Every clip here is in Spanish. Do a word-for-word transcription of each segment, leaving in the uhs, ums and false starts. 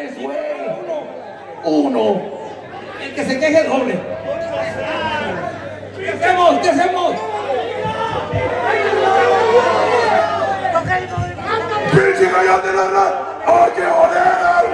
es güey. Uno. El que se queje el doble. ¿Qué hacemos? ¿Qué hacemos? ¡Pinche gallo de la red! ¡Hay que joder al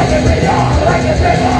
Like a big